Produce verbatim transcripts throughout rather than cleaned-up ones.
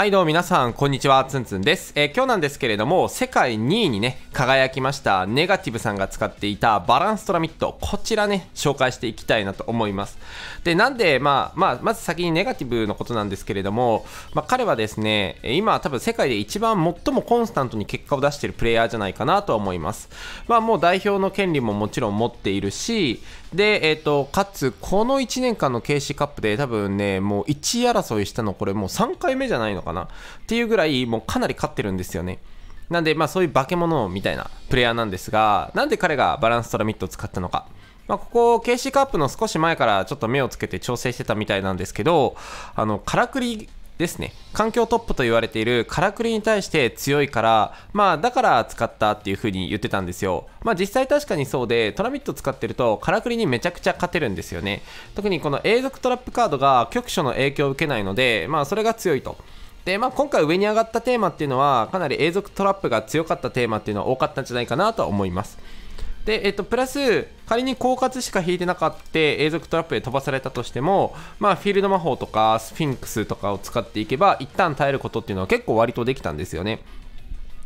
はいどうも皆さんこんにちは、つんつんです。えー、今日なんですけれども、世界にいにね輝きましたネガティブさんが使っていたバランストラミット、こちらね紹介していきたいなと思います。でなんで、まあまあ、まず先にネガティブのことなんですけれども、まあ、彼はですね今多分世界で一番最もコンスタントに結果を出しているプレイヤーじゃないかなと思います。まあもう代表の権利ももちろん持っているし、でえーとかつこのいちねんかんの ケーシー カップで多分ねもういちい争いしたのこれもうさんかいめじゃないのかなっていうぐらいもうかなり勝ってるんですよね。なんでまあそういう化け物みたいなプレイヤーなんですが、なんで彼がバランストラミットを使ったのか、まあ、ここ ケーシー カップの少し前からちょっと目をつけて調整してたみたいなんですけど、あのからくりですね、環境トップと言われているからくりに対して強いから、まあだから使ったっていう風に言ってたんですよ。まあ実際確かにそうで、トラミット使ってるとからくりにめちゃくちゃ勝てるんですよね。特にこの永続トラップカードが局所の影響を受けないので、まあそれが強いと。でまあ、今回上に上がったテーマっていうのはかなり永続トラップが強かったテーマっていうのは多かったんじゃないかなと思います。で、えっと、プラス仮に狡猾しか引いてなかった永続トラップで飛ばされたとしても、まあ、フィールド魔法とかスフィンクスとかを使っていけば一旦耐えることっていうのは結構割とできたんですよね。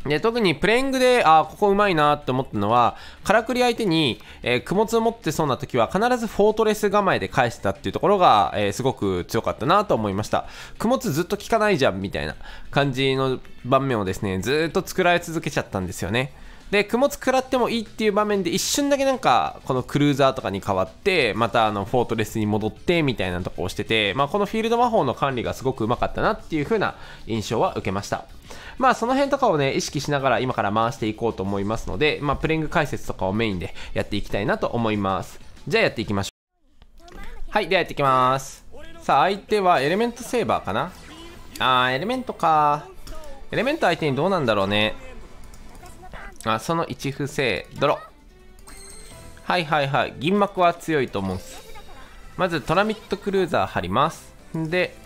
で特にプレイングで、ああ、ここうまいなって思ったのは、からくり相手に、えー、供物を持ってそうな時は必ずフォートレス構えで返したっていうところが、えー、すごく強かったなと思いました。供物ずっと効かないじゃんみたいな感じの盤面をですね、ずっと作られ続けちゃったんですよね。で、供物食らってもいいっていう場面で一瞬だけなんか、このクルーザーとかに変わって、またあの、フォートレスに戻ってみたいなとこをしてて、まあ、このフィールド魔法の管理がすごくうまかったなっていう風な印象は受けました。まあその辺とかをね意識しながら今から回していこうと思いますので、まあ、プレイング解説とかをメインでやっていきたいなと思います。じゃあやっていきましょう。はいではやっていきます。さあ相手はエレメントセーバーかなあーエレメントかエレメント相手にどうなんだろうね。あそのいち不正ドロ。はいはいはい銀幕は強いと思うんです。まずトラミットクルーザー張ります。で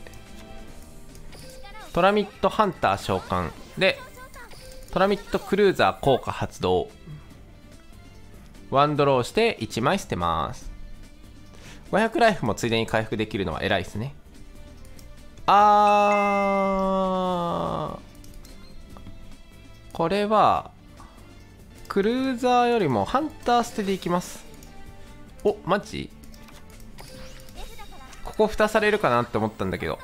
トラミットハンター召喚でトラミットクルーザー効果発動、ワンドローしていちまい捨てます。ごひゃくライフもついでに回復できるのは偉いですね。あーこれはクルーザーよりもハンター捨てでいきます。おマジここ蓋されるかなって思ったんだけど、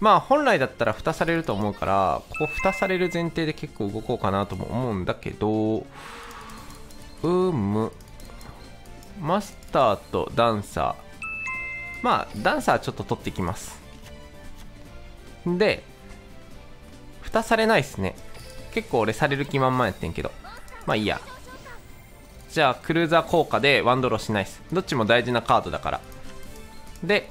まあ本来だったら蓋されると思うから、ここ蓋される前提で結構動こうかなとも思うんだけど、うむマスターとダンサー、まあダンサーちょっと取ってきます。で蓋されないっすね。結構俺される気満々やってんけど、まあいいや。じゃあクルーザー効果でワンドローしないっす。どっちも大事なカードだから。で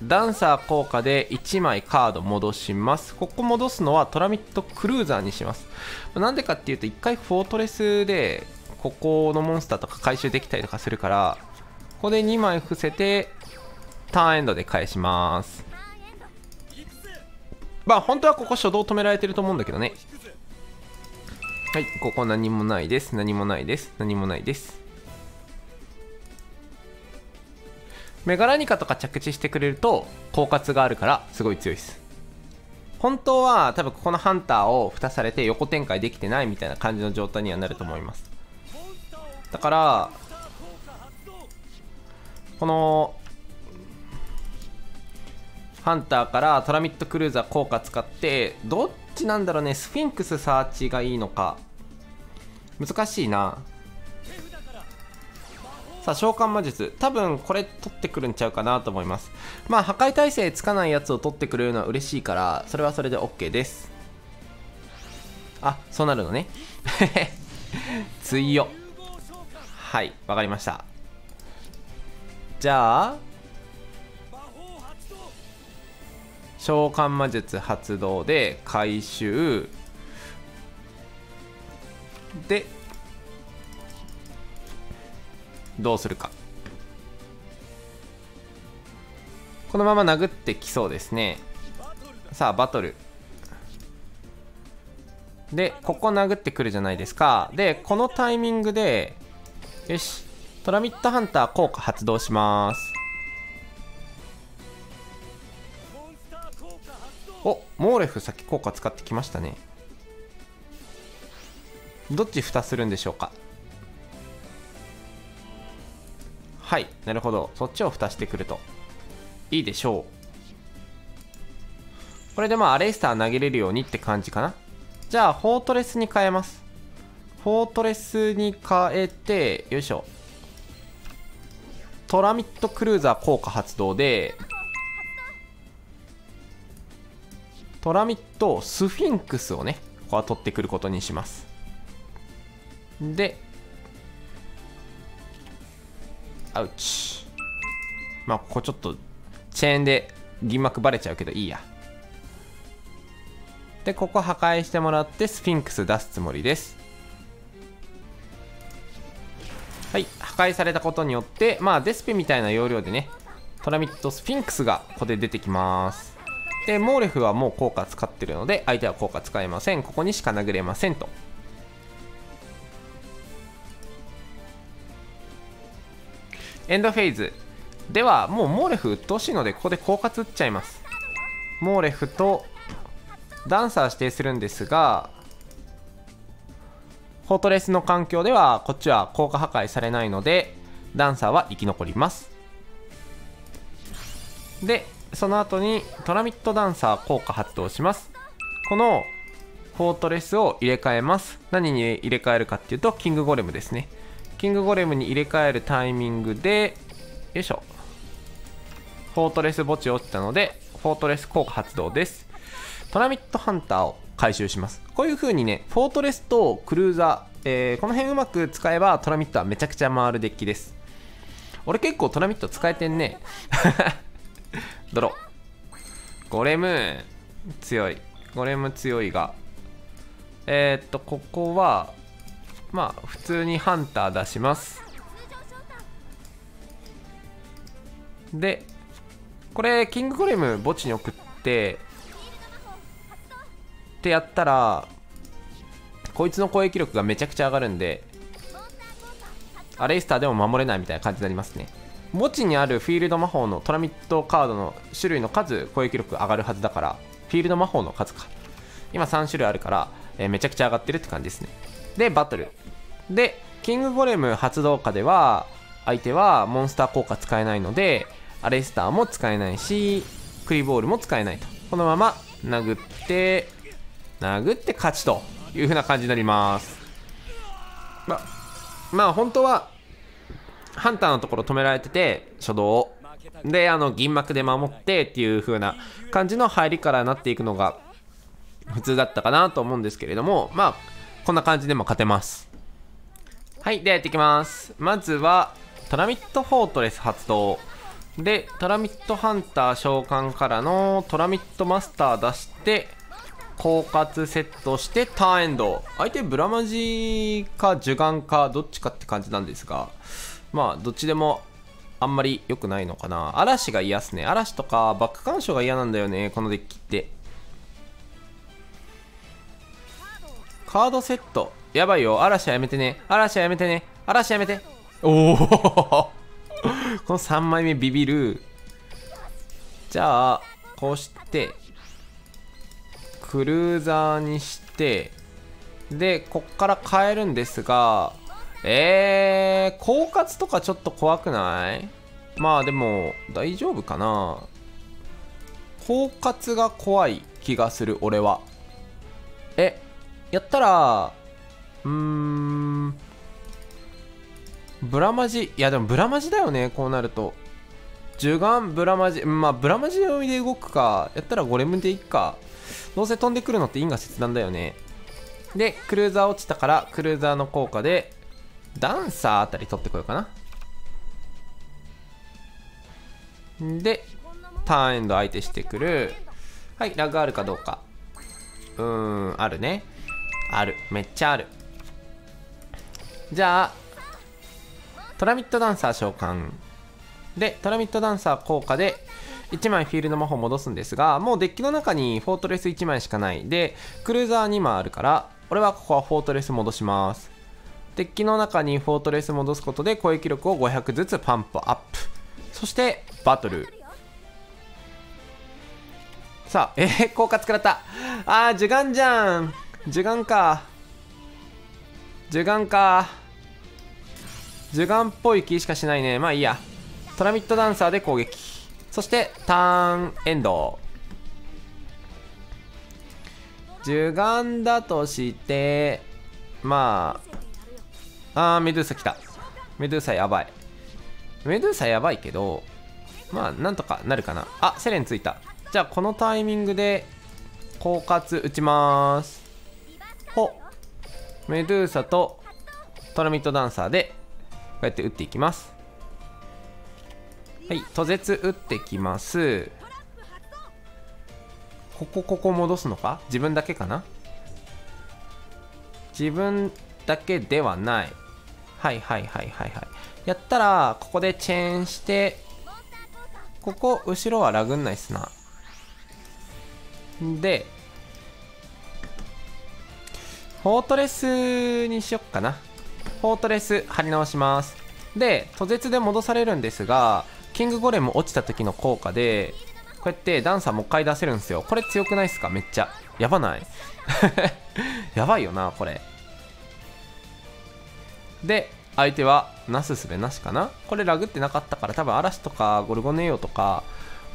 ダンサー効果でいちまいカード戻します。ここ戻すのはトラミットクルーザーにします。なんでかっていうといっかいフォートレスでここのモンスターとか回収できたりとかするから、ここでにまい伏せてターンエンドで返します。まあ本当はここ初動止められてると思うんだけどね。はいここ何もないです何もないです何もないです。メガラニカとか着地してくれると狡猾があるからすごい強いです。本当は多分ここのハンターを蓋されて横展開できてないみたいな感じの状態にはなると思います。だからこのハンターからトラミットクルーザー効果使って、どっちなんだろうね。スフィンクスサーチがいいのか難しいな。さあ召喚魔術多分これ取ってくるんちゃうかなと思います。まあ破壊耐性つかないやつを取ってくれるのは嬉しいから、それはそれで OK です。あそうなるのね強っ。はいわかりました。じゃあ召喚魔術発動で回収でどうするか。このまま殴ってきそうですね。さあバトルでここ殴ってくるじゃないですか。でこのタイミングでよしトラミットハンター効果発動します。おモーレフ先効果使ってきましたね。どっち蓋するんでしょうか。はい、なるほど、そっちを蓋してくるといいでしょう。これでまあアレイスター投げれるようにって感じかな。じゃあフォートレスに変えます。フォートレスに変えて、よいしょ、トラミットクルーザー効果発動でトラミットスフィンクスをね、ここは取ってくることにします。でアウチ、まあここちょっとチェーンで銀幕バレちゃうけどいいや。でここ破壊してもらってスフィンクス出すつもりです。はい、破壊されたことによってまあデスペみたいな要領でね、トラミットスフィンクスがここで出てきます。でモーレフはもう効果使ってるので相手は効果使えません。ここにしか殴れませんと。エンドフェーズではもうモーレフうっとうしいので、ここで効果打っちゃいます。モーレフとダンサー指定するんですが、フォートレスの環境ではこっちは効果破壊されないのでダンサーは生き残ります。でその後にトラミットダンサー効果発動します。このフォートレスを入れ替えます。何に入れ替えるかっていうとキングゴレムですね。キングゴレムに入れ替えるタイミングで、よいしょ、フォートレス墓地落ちたのでフォートレス効果発動です。トラミットハンターを回収します。こういう風にね、フォートレスとクルーザー、えー、この辺うまく使えばトラミットはめちゃくちゃ回るデッキです。俺結構トラミット使えてんねドロー。ゴレム強い、ゴレム強いが、えー、っとここはまあ普通にハンター出します。でこれキングゴレム墓地に送ってってやったら、こいつの攻撃力がめちゃくちゃ上がるんでアレイスターでも守れないみたいな感じになりますね。墓地にあるフィールド魔法のトラミットカードの種類の数、攻撃力上がるはずだから、フィールド魔法の数か、今さん種類あるから、えー、めちゃくちゃ上がってるって感じですね。でバトルでキングゴレム発動下では相手はモンスター効果使えないのでアレイスターも使えないしクリボールも使えないと。このまま殴って殴って勝ちという風な感じになります。ままあ本当はハンターのところ止められてて初動であの銀幕で守ってっていう風な感じの入りからなっていくのが普通だったかなと思うんですけれども、まあこんな感じでも勝てます。はい、ではやっていきます。まずはトラミットフォートレス発動でトラミットハンター召喚からのトラミットマスター出して狡猾セットしてターンエンド。相手ブラマジかジュガンかどっちかって感じなんですが、まあどっちでもあんまり良くないのかな。嵐が嫌っすね。嵐とかバック干渉が嫌なんだよね、このデッキって。カードセットやばいよ。嵐はやめてね、嵐はやめてね、嵐やめて。おおこのさんまいめビビる。じゃあこうしてクルーザーにして、でこっから変えるんですが、えー狡猾とかちょっと怖くない？まあでも大丈夫かな。狡猾が怖い気がする俺は。えやったら、うーん、ブラマジ、いやでもブラマジだよね、こうなると。ジュガン、ブラマジ、まあブラマジ読みで動くか、やったらゴレムでいくか。どうせ飛んでくるのって因果切断だよね。で、クルーザー落ちたから、クルーザーの効果で、ダンサーあたり取ってこようかな。で、ターンエンド相手してくる。はい、ラグあるかどうか。うーん、あるね。ある、めっちゃある。じゃあトラミットダンサー召喚でトラミットダンサー効果でいちまいフィールド魔法戻すんですが、もうデッキの中にフォートレスいちまいしかない。でクルーザーにまいあるから俺はここはフォートレス戻します。デッキの中にフォートレス戻すことで攻撃力をごひゃくずつパンプアップ。そしてバトルさあ、えー、効果使った。あー、呪眼じゃん。呪眼か。呪眼か。呪眼っぽい気しかしないね。まあいいや。トラミッドダンサーで攻撃。そして、ターンエンド。呪眼だとして、まあ、あー、メドゥーサ来た。メドゥーサやばい。メドゥーサやばいけど、まあ、なんとかなるかな。あ、セレンついた。じゃあ、このタイミングで、狡猾打ちまーす。ほっ。メドゥーサとトラミッドダンサーで、こうやって打っていきます。はい、途絶打ってきます。ここ、ここ戻すのか？自分だけかな？自分だけではない。はいはいはいはいはい。やったら、ここでチェーンして、ここ、後ろはラグんないっすな。で、フォートレスにしよっかな。フォートレス貼り直します。で、途絶で戻されるんですが、キングゴレム落ちた時の効果で、こうやってダンサーもう一回出せるんですよ。これ強くないっすか？めっちゃ。やばない？やばいよな、これ。で、相手はなすすべなしかな。これラグってなかったから、多分嵐とかゴルゴネオとか、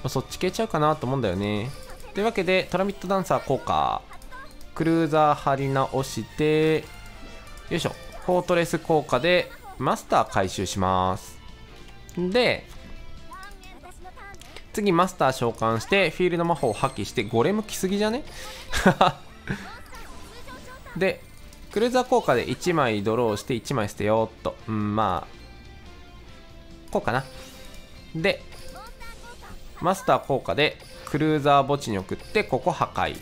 そっち消えちゃうかなと思うんだよね。というわけで、トラミッドダンサー効果。クルーザー貼り直して、よいしょ。フォートレス効果で、マスター回収します。で、次マスター召喚して、フィールド魔法を破棄して、ゴレム来すぎじゃね？で、クルーザー効果でいちまいドローしていちまい捨てようっと。うん、まあ、こうかな。で、マスター効果で、クルーザー墓地に送って、ここ破壊。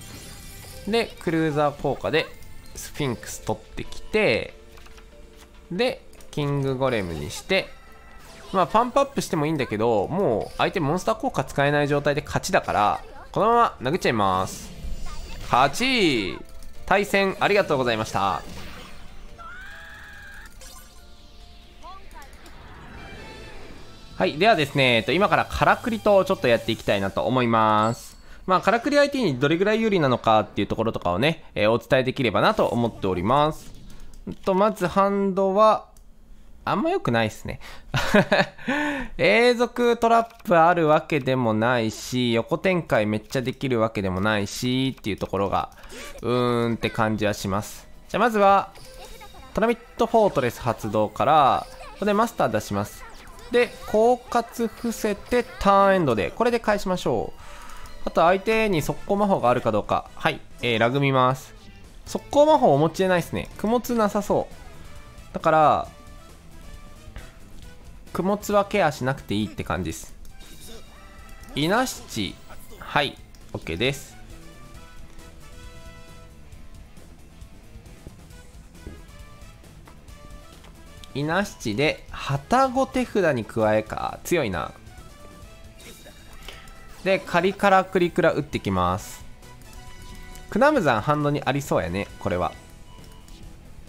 で、クルーザー効果で、スフィンクス取ってきて、で、キングゴレムにして、まあ、パンプアップしてもいいんだけど、もう相手モンスター効果使えない状態で勝ちだから、このまま殴っちゃいます。勝ち！対戦ありがとうございました。はい、ではですね、今からからくりとちょっとやっていきたいなと思います。まあ、からくり相手にどれぐらい有利なのかっていうところとかをね、えー、お伝えできればなと思っております。と、まずハンドは、あんま良くないっすね。永続トラップあるわけでもないし、横展開めっちゃできるわけでもないし、っていうところが、うーんって感じはします。じゃあまずは、トラミッドフォートレス発動から、ここでマスター出します。で、狡猾伏せてターンエンドで、これで返しましょう。あと相手に速攻魔法があるかどうか。はい、えー、ラグ見ます。速攻魔法お持ちでないですね。供物なさそう。だから、供物はケアしなくていいって感じです。イナシチ。はい、OK です。イナシチで、旗子手札に加えか。強いな。で、カリカラクリクラ打ってきます。クナムザンハンドにありそうやね、これは。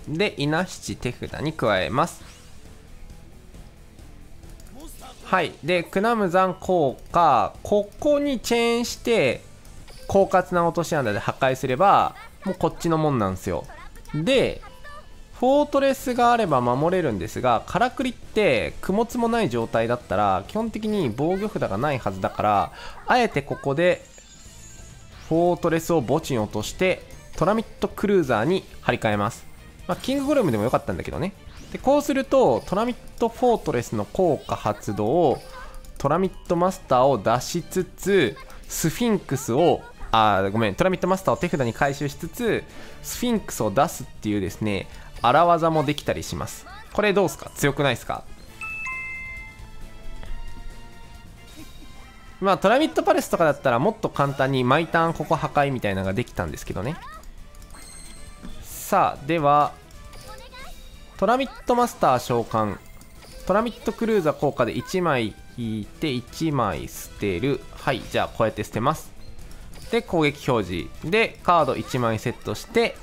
で、イナシチ手札に加えます。はい。で、クナムザン効果、ここにチェーンして、狡猾な落とし穴で破壊すれば、もうこっちのもんなんですよ。で、フォートレスがあれば守れるんですが、からくりって、供物もない状態だったら、基本的に防御札がないはずだから、あえてここで、フォートレスを墓地に落として、トラミッドクルーザーに張り替えます。まあ、キングゴレムでもよかったんだけどね。でこうするとトラミッドフォートレスの効果発動をトラミッドマスターを出しつつスフィンクスをあごめんトラミッドマスターを手札に回収しつつスフィンクスを出すっていうですね荒技もできたりします。これどうすか？強くないですか？まあトラミッドパレスとかだったらもっと簡単に毎ターンここ破壊みたいなのができたんですけどね。さあではトラミッドマスター召喚トラミッドクルーザー効果でいちまい引いていちまい捨てる。はい、じゃあこうやって捨てます。で攻撃表示でカードいちまいセットして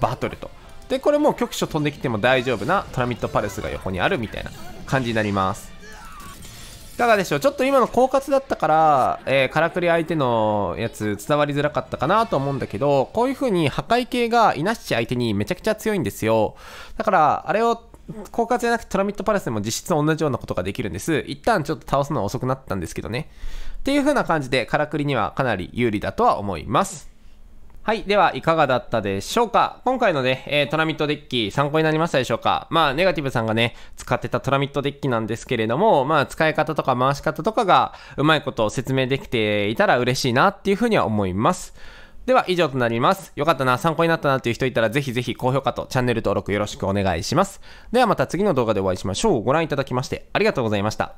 バトルと。でこれもう局所飛んできても大丈夫なトラミッドパルスが横にあるみたいな感じになります。いかがでしょう。ちょっと今の狡猾だったから、えー、からくり相手のやつ伝わりづらかったかなと思うんだけど、こういう風に破壊系がいなっし相手にめちゃくちゃ強いんですよ。だからあれを狡猾じゃなくてトラミッドパレスでも実質同じようなことができるんです。一旦ちょっと倒すのは遅くなったんですけどね、っていう風な感じでからくりにはかなり有利だとは思います。はい。では、いかがだったでしょうか。今回のね、えー、トラミッドデッキ参考になりましたでしょうか。まあ、ネガティブさんがね、使ってたトラミッドデッキなんですけれども、まあ、使い方とか回し方とかがうまいことを説明できていたら嬉しいなっていうふうには思います。では、以上となります。よかったな、参考になったなっていう人いたら、ぜひぜひ高評価とチャンネル登録よろしくお願いします。では、また次の動画でお会いしましょう。ご覧いただきましてありがとうございました。